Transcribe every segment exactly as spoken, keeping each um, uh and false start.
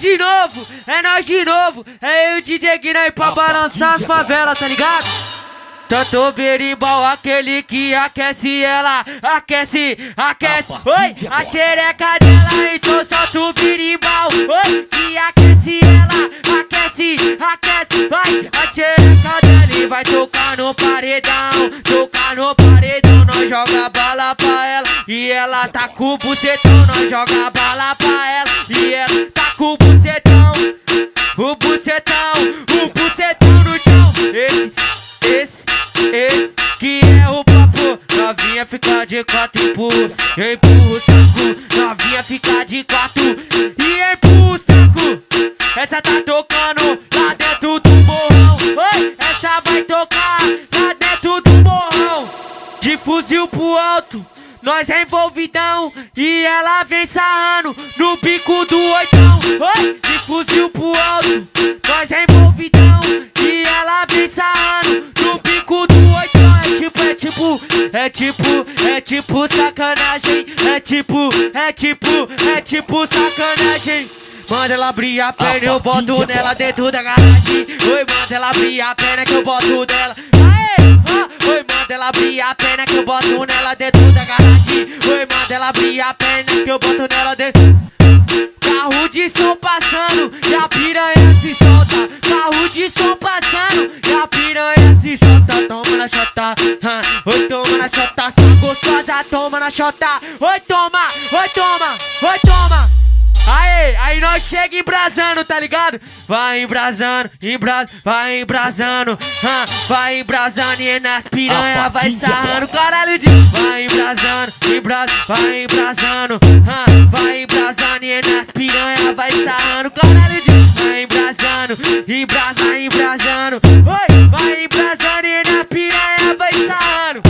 de novo, é nós de novo. É eu e o D J Guinei pra balançar as favelas, tá ligado? Tanto berimbau, aquele que aquece ela. Aquece, aquece, oi, a xereca dela. Então solta o berimbau, oi, que aquece ela. Aquece, aquece, vai, a xereca dela. E vai tocar no paredão, tocar no paredão. Nós joga bala pra ela e ela tá com o bucetão. Nós joga bala pra ela e ela tá com o bucetão. O bucetão, o bucetão no chão. Esse, esse, esse que é o papo. Novinha fica de quatro, empurra, eu empurro o saco. Novinha fica de quatro e empurro o saco. Essa tá tocando lá dentro do morrão. Oi, essa vai tocar lá dentro do morrão. De fuzil pro alto, nós é envolvidão, e ela vem sarrando no bico do oitão. Oi, de fuzil pro alto, nós é envolvidão, e ela vem sarrando no bico do oitão. É tipo, é tipo, é tipo, é tipo sacanagem. É tipo, é tipo, é tipo sacanagem. Manda ela abrir a perna, eu boto nela dentro da garagem. Oi, manda ela abrir a perna que eu boto nela. Oi, manda ela abrir a perna que eu boto nela dentro da garagem. Oi, manda ela abrir a perna que eu boto nela dentro. Carro de som passando e a piranha se solta. Carro de som passando e a piranha se solta. Toma na chota, oi toma na chota, só gostosa, toma na chota. Oi toma, oi toma, oi toma. Aê, aí nós chega embrasando, tá ligado? Vai embrasando, embra... vai embrasando, ah, vai embrasando e nas piranha vai sarrando, caralho de... Vai embrasando, embra... vai embrasando, ah, vai embrasando e nas piranha vai sarrando, caralho de... Vai embrasando, embrasa, embrasando, oi, vai embrasando e nas piranha vai sarrando.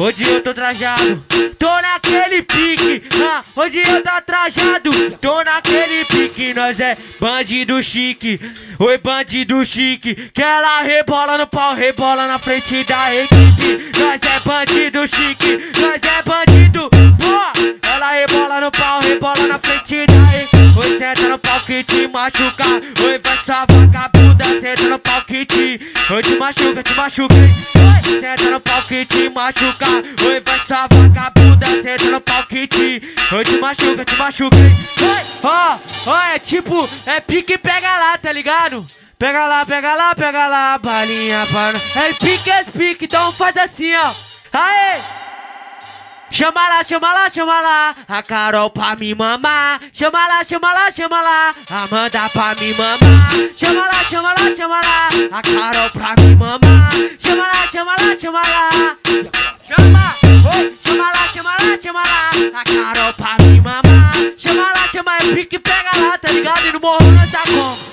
Hoje eu tô trajado, tô naquele pique, ah, hoje eu tô trajado, tô naquele pique. Nós é bandido chique, oi bandido chique, que ela rebola no pau, rebola na frente da equipe. Nós é bandido chique, nós é bandido, pô, ela rebola no pau, rebola na frente da equipe. Oi senta no pau que te machuca, oi vai sua vagabunda, senta no pau que te, oi te machuca, te machuca, oi senta no pau que te machuca. Oi, vai sua vagabunda, senta no pau que te... Oi, te machuca, te machuca. Oi, ó, ó, é tipo, é pique pega lá, tá ligado? Pega lá, pega lá, pega lá, balinha, para. É pique, é pique, então faz assim, ó. Aê! Chama lá, chama lá, chama lá, a Carol pra me mamar. Chama lá, chama lá, chama lá, a Amanda pra me mamar. Chama lá, chama lá, chama lá, a Carol pra me mamar. Chama lá, chama lá, chama lá. Chama, oi, chama lá, chama lá, chama lá, a Carol pra me mamar. Chama lá, chama, é pique, pega lá, tá ligado? E no morro nós tá como?